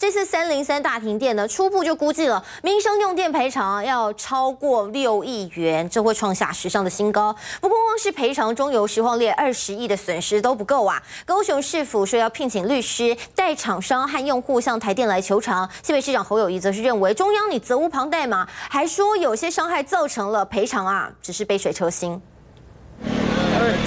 这次303大停电呢，初步就估计了民生用电赔偿要超过6亿元，这会创下史上的新高。不过光是赔偿中油拾荒列20亿的损失都不够啊！高雄市府说要聘请律师代厂商和用户向台电来求偿。新北市长侯友宜则是认为中央你责无旁贷嘛，还说有些伤害造成了赔偿啊，只是杯水车薪。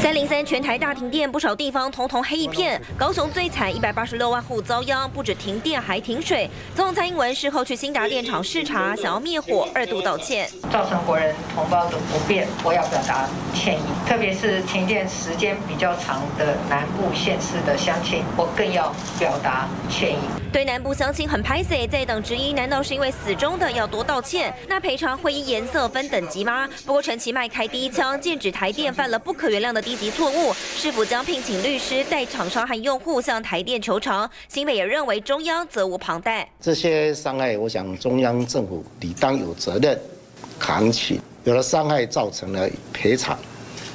303全台大停电，不少地方统统黑一片。高雄最惨，186万户遭殃，不止停电还停水。总统蔡英文事后去兴达电厂视察，想要灭火，2度道歉，造成国人同胞的不便，我要表达歉意。特别是停电时间比较长的南部县市的乡亲，我更要表达歉意。对南部乡亲很歹势，在等质疑，难道是因为死忠的要多道歉？那赔偿会依颜色分等级吗？不过陈其迈开第一枪，剑指台电犯了不可原谅 量的低级错误，是否将聘请律师代厂商和用户向台电求偿？新北也认为中央责无旁贷。这些伤害，我想中央政府理当有责任扛起，有了伤害造成了赔偿。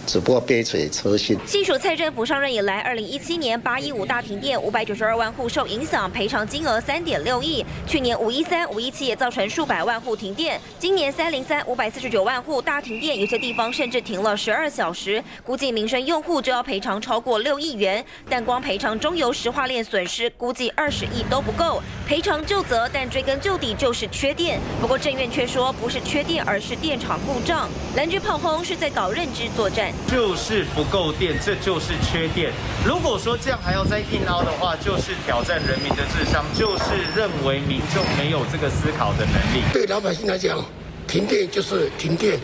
只不过杯水车薪。细数蔡政府上任以来，2017年815大停电，592万户受影响，赔偿金额3.6亿；去年513、517也造成数百万户停电；今年303549万户大停电，有些地方甚至停了12小时。估计民生用户就要赔偿超过6亿元，但光赔偿中油石化链损失，估计20亿都不够。赔偿就责，但追根究底就是缺电。不过政院却说不是缺电，而是电厂故障。蓝军炮轰是在搞认知作战。 就是不够电，这就是缺电。如果说这样还要再硬凹的话，就是挑战人民的智商，就是认为民众没有这个思考的能力。对老百姓来讲，停电就是停电。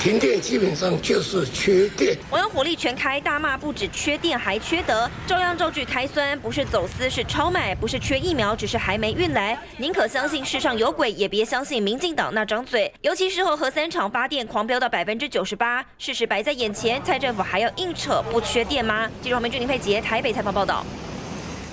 停电基本上就是缺电，我用火力全开大骂，不止缺电还缺德，照样造句开酸，不是走私是超买，不是缺疫苗，只是还没运来。宁可相信世上有鬼，也别相信民进党那张嘴。尤其事后核三厂发电狂飙到98%，事实摆在眼前，蔡政府还要硬扯不缺电吗？记者黄明俊、林佩杰台北采访报道。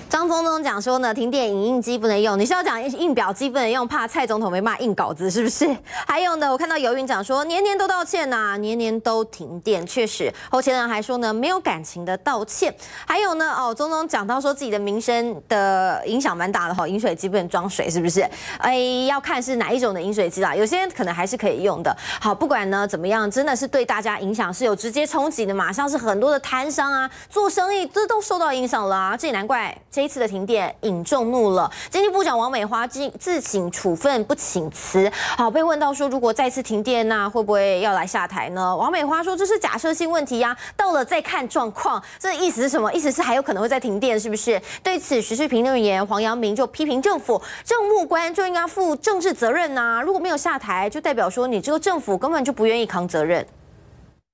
张总统讲说呢，停电影印机不能用，你是要讲印表机不能用，怕蔡总统没骂印稿子是不是？还有呢，我看到游云讲说年年都道歉呐、啊，年年都停电，确实。侯前人还说呢，没有感情的道歉。还有呢，哦，总统讲到说自己的民生的影响蛮大的哈，饮水机不能装水是不是？哎，要看是哪一种的饮水机啦，有些可能还是可以用的。好，不管呢怎么样，真的是对大家影响是有直接冲击的嘛，像是很多的摊商啊、做生意这都受到影响了啊，这也难怪。 这一次的停电引众怒了，经济部长王美花自请处分不请辞。好，被问到说如果再次停电，那会不会要来下台呢？王美花说这是假设性问题呀、啊，到了再看状况。这意思是什么？意思是还有可能会再停电，是不是？对此，时事评论员黄阳明就批评政府，政务官就应该负政治责任呐、啊。如果没有下台，就代表说你这个政府根本就不愿意扛责任。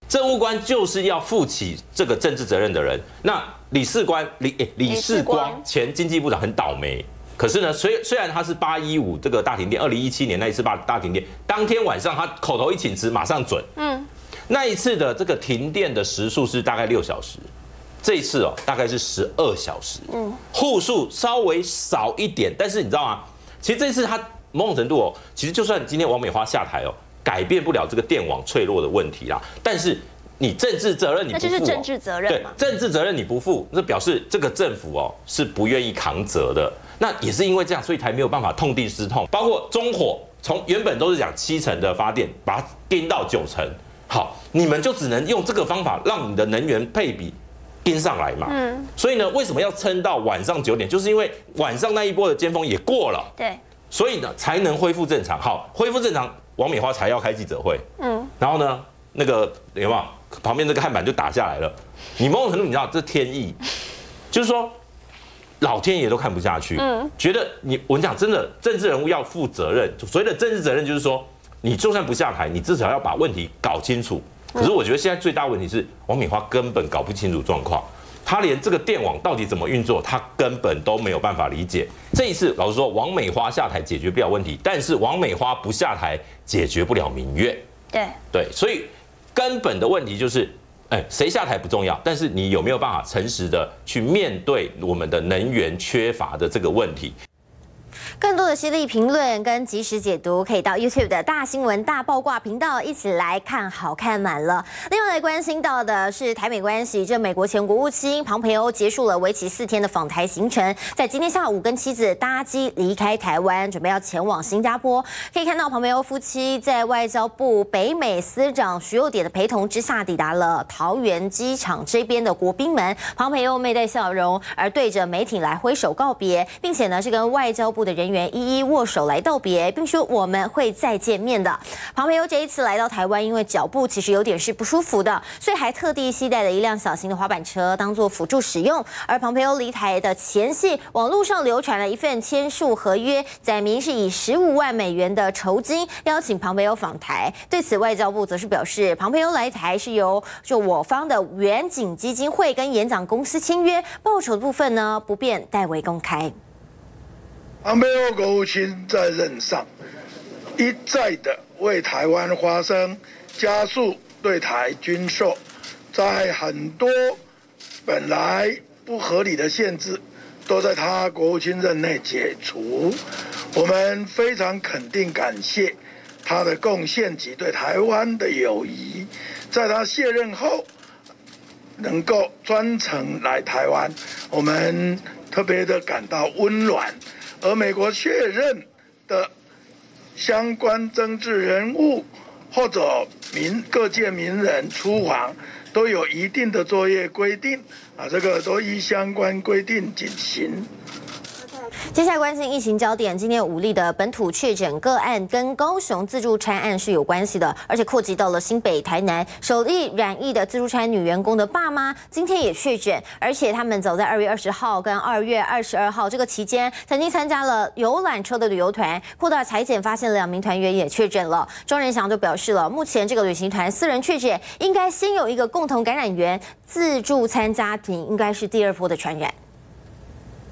政务官就是要负起这个政治责任的人。那 李世光前经济部长很倒霉，可是呢，虽然他是815这个大停电，2017年那一次大停电，当天晚上他口头一请辞，马上准。嗯，那一次的这个停电的时数是大概6小时，这一次哦大概是12小时，嗯，户数稍微少一点，但是你知道吗？其实这次他某种程度哦，其实就算今天王美花下台哦，改变不了这个电网脆弱的问题啦，但是。 你政治责任你不负、喔，那就是政治责任嘛。对，政治责任你不负，那表示这个政府哦、喔、是不愿意扛责的。那也是因为这样，所以才没有办法痛定思痛。包括中火，从原本都是讲7成的发电，把它盯到9成。好，你们就只能用这个方法，让你的能源配比盯上来嘛。嗯。所以呢，为什么要撑到晚上9点？就是因为晚上那一波的尖峰也过了。对。所以呢，才能恢复正常。好，恢复正常，王美花才要开记者会。嗯。然后呢，那个有没有？ 旁边这个看板就打下来了，你某种程度你知道这天意，就是说老天爷都看不下去，觉得你我讲真的，政治人物要负责任。所谓的政治责任就是说，你就算不下台，你至少要把问题搞清楚。可是我觉得现在最大问题是王美花根本搞不清楚状况，她连这个电网到底怎么运作，她根本都没有办法理解。这一次老实说，王美花下台解决不了问题，但是王美花不下台解决不了民怨。对，所以。 根本的问题就是，谁下台不重要，但是你有没有办法诚实的去面对我们的能源缺乏的这个问题？更多的犀利评论跟及时解读，可以到 YouTube 的大新闻大爆卦频道一起来看好看满了。另外关心到的是台美关系，这美国前国务卿庞培欧结束了为期4天的访台行程，在今天下午跟妻子搭机离开台湾，准备要前往新加坡。可以看到庞培欧夫妻在外交部北美司长徐佑典的陪同之下，抵达了桃园机场这边的国宾门。庞培欧面带笑容，而对着媒体来挥手告别，并且呢是跟外交部的人员 一一握手来道别，并说我们会再见面的。庞培欧这一次来到台湾，因为脚部其实有点是不舒服的，所以还特地携带了一辆小型的滑板车当做辅助使用。而庞培欧离台的前夕，网络上流传了一份签署合约，载明是以15万美元的酬金邀请庞培欧访台。对此，外交部则是表示，庞培欧来台是由我方的远景基金会跟演讲公司签约，报酬的部分呢不便代为公开。 庞培欧国务卿在任上一再的为台湾发声，加速对台军售，在很多本来不合理的限制都在他国务卿任内解除。我们非常肯定感谢他的贡献及对台湾的友谊，在他卸任后能够专程来台湾，我们特别的感到温暖。 而美国确认的相关政治人物或者各界名人出访，都有一定的作业规定啊，这个都依相关规定进行。 接下来关心疫情焦点，今天5例的本土确诊个案跟高雄自助餐案是有关系的，而且扩及到了新北、台南。首例染疫的自助餐女员工的爸妈今天也确诊，而且他们早在2月20号跟2月22号这个期间，曾经参加了游览车的旅游团。扩大裁剪发现2名团员也确诊了。庄仁祥就表示了，目前这个旅行团4人确诊，应该先有一个共同感染源，自助餐家庭应该是第2波的传染。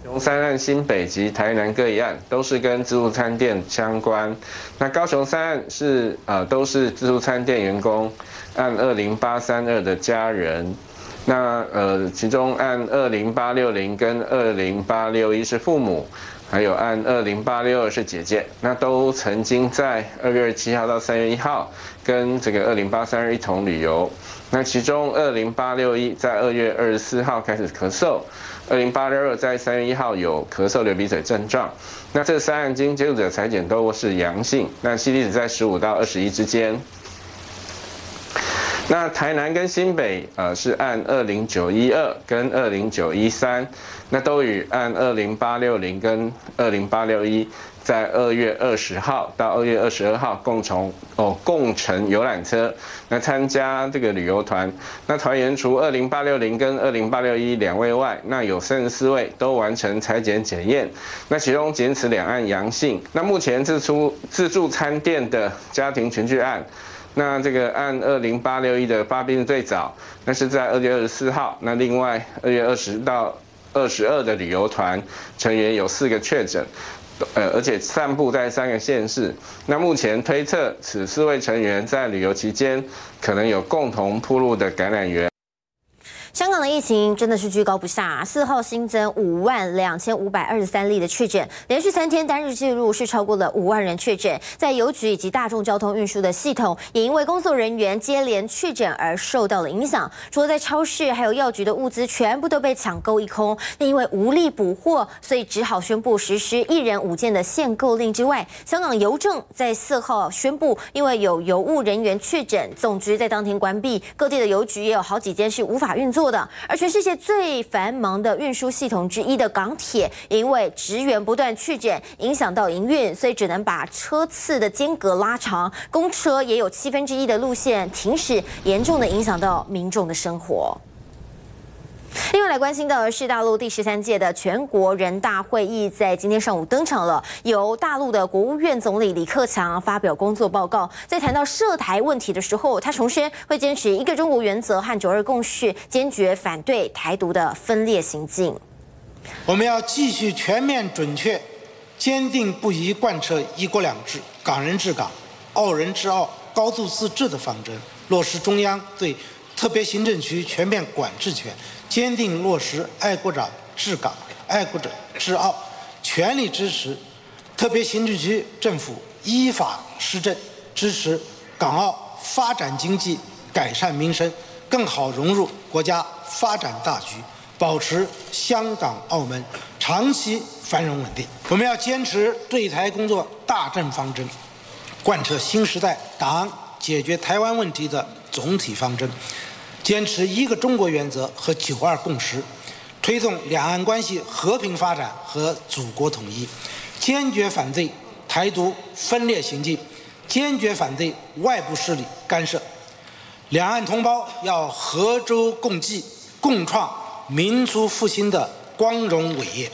高雄3案、新北及台南各1案都是跟自助餐店相关。那高雄3案是都是自助餐店员工按20832的家人。那其中按20860跟20861是父母，还有按20862是姐姐。那都曾经在2月27号到3月1号跟这个20832一同旅游。那其中20861在2月24号开始咳嗽。 20862在3月1号有咳嗽、流鼻水症状，那这3案经接触者裁剪都是阳性，那 CD 值在15到21之间。那台南跟新北是按20912跟20913，那都与按20860跟20861在2月20号到2月22号共乘游览车，那参加这个旅游团。那团员除20860跟208612位外，那有34位都完成裁剪检验，那其中仅此2案阳性。那目前自助餐店的家庭群聚案。 那这个按20861的发病最早，那是在2月24号。那另外2月20到22的旅游团成员有4个确诊，而且散布在3个县市。那目前推测此4位成员在旅游期间可能有共同暴露的感染源。 香港的疫情真的是居高不下，4号新增52523例的确诊，连续3天单日记录是超过了5万人确诊。在邮局以及大众交通运输的系统，也因为工作人员接连确诊而受到了影响。除了在超市，还有药局的物资全部都被抢购一空。那因为无力补货，所以只好宣布实施1人5件的限购令之外，香港邮政在4号宣布，因为有邮务人员确诊，总局在当天关闭。各地的邮局也有好几间是无法运作。 做的，而全世界最繁忙的运输系统之一的港铁，因为职员不断确诊，影响到营运，所以只能把车次的间隔拉长。公车也有1/7的路线停驶，严重的影响到民众的生活。 另外来关心到的是，大陆第13届的全国人大会议在今天上午登场了，由大陆的国务院总理李克强发表工作报告。在谈到涉台问题的时候，他重申会坚持一个中国原则和9二共识，坚决反对台独的分裂行径。我们要继续全面准确、坚定不移贯彻“一国两制”、港人治港、澳人治澳、高度自治的方针，落实中央对特别行政区全面管制权。 坚定落实爱国者治港、爱国者治澳，全力支持特别行政区政府依法施政，支持港澳发展经济、改善民生，更好融入国家发展大局，保持香港、澳门长期繁荣稳定。我们要坚持对台工作大政方针，贯彻新时代党解决台湾问题的总体方针，坚持一个中国原则和9·2共识，推动两岸关系和平发展和祖国统一。 坚决反对台独分裂行径，坚决反对外部势力干涉。两岸同胞要合舟共济，共创民族复兴的光荣伟业。